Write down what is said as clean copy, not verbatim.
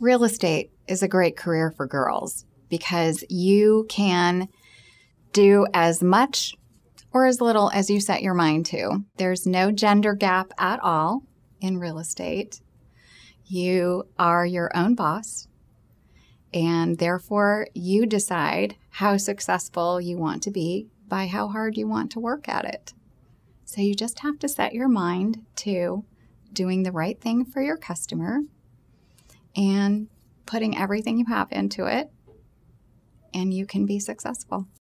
real estate is a great career for girls because you can do as much or as little as you set your mind to. There's no gender gap at all in real estate. You are your own boss, and therefore you decide how successful you want to be by how hard you want to work at it. So you just have to set your mind to doing the right thing for your customer and putting everything you have into it, and you can be successful.